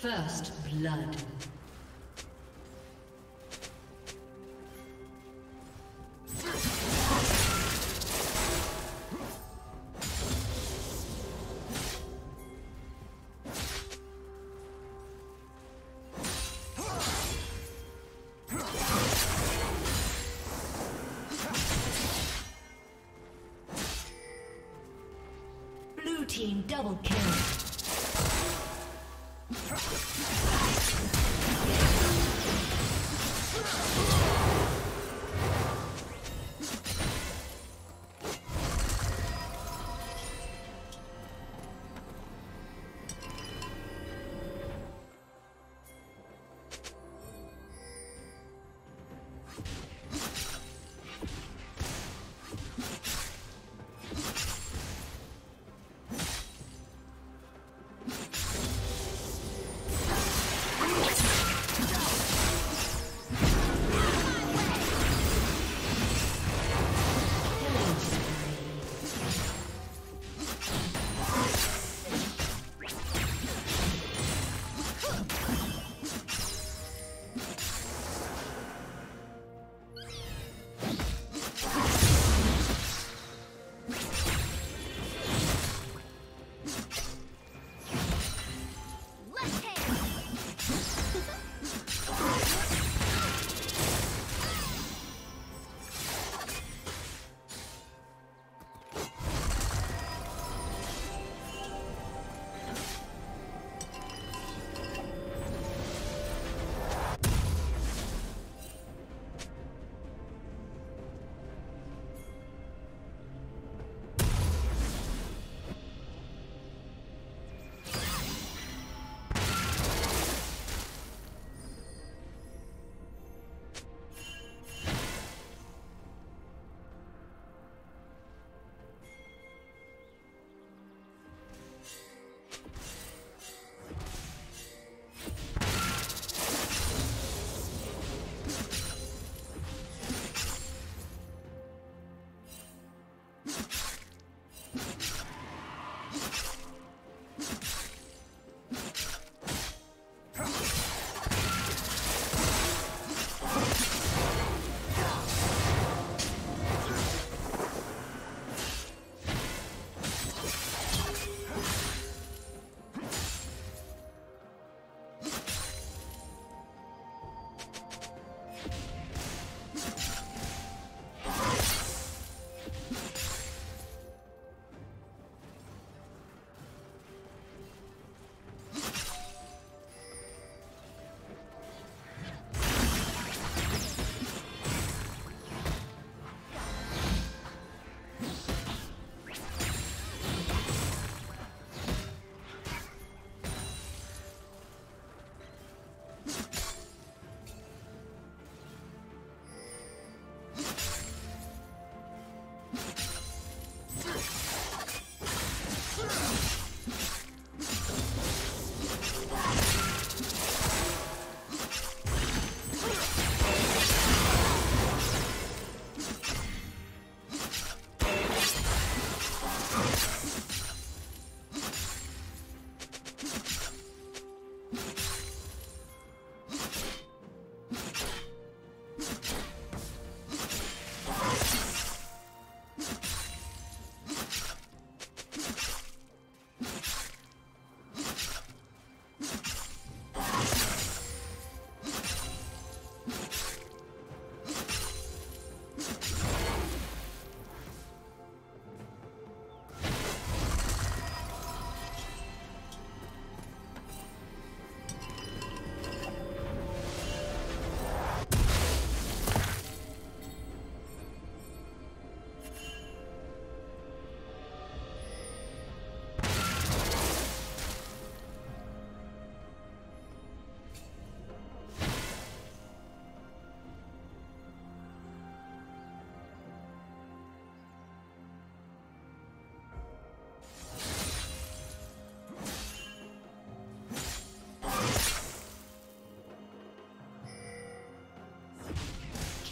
First blood. Blue team double kill.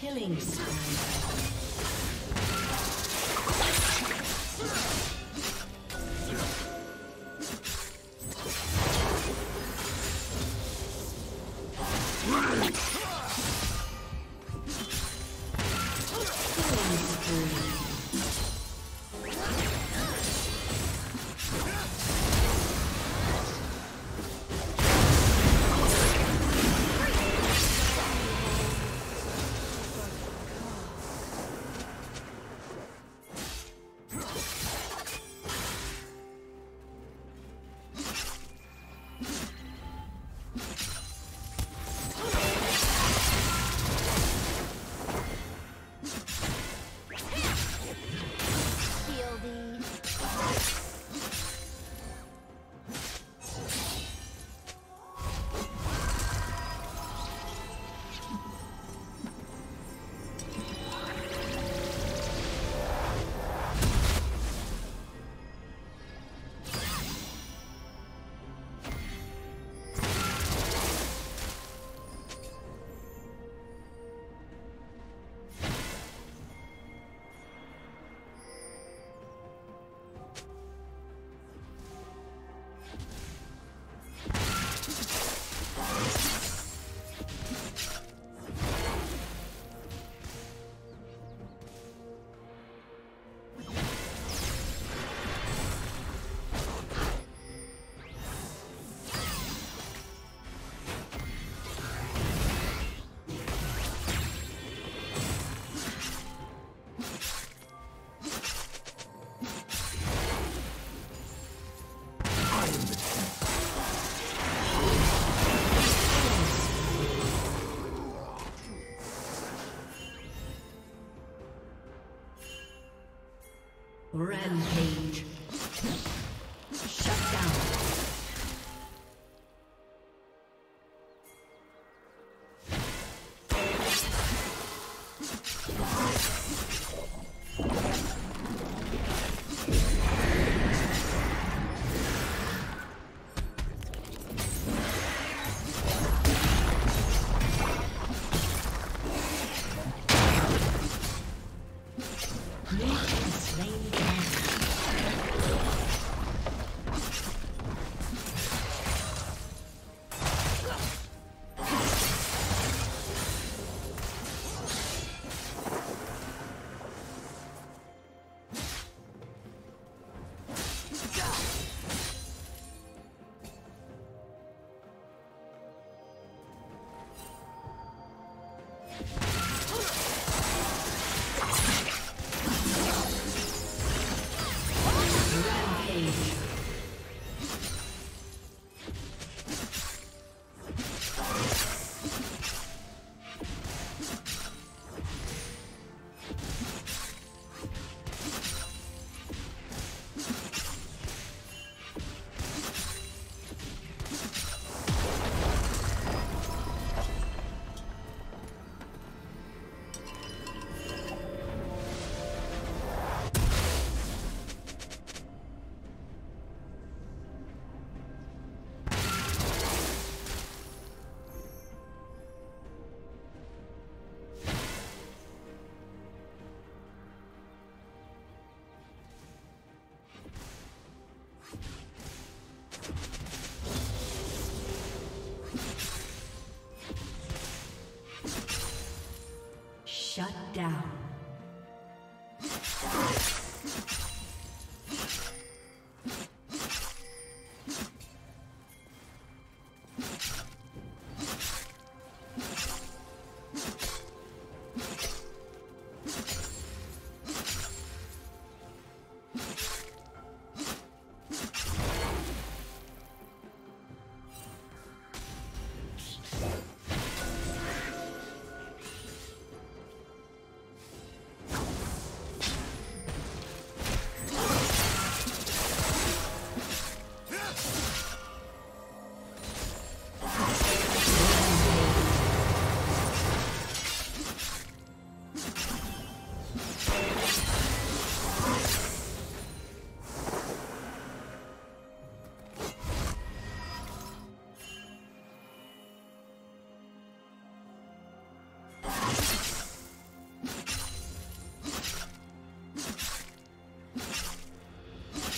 Killing spree. Rampage. Shut down. Shut down.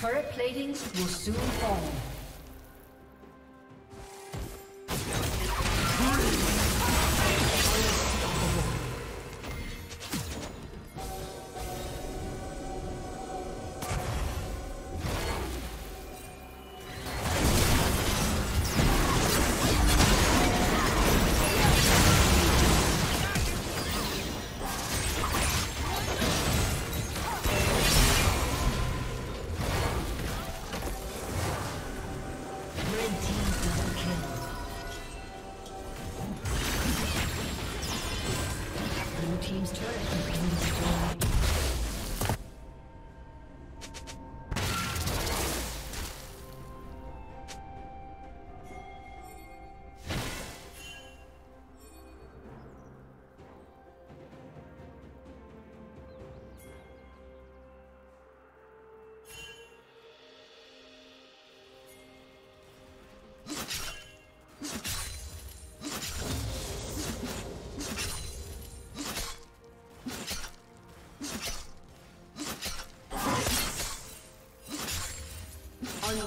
Turret plating will soon fall.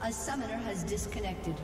A summoner has disconnected.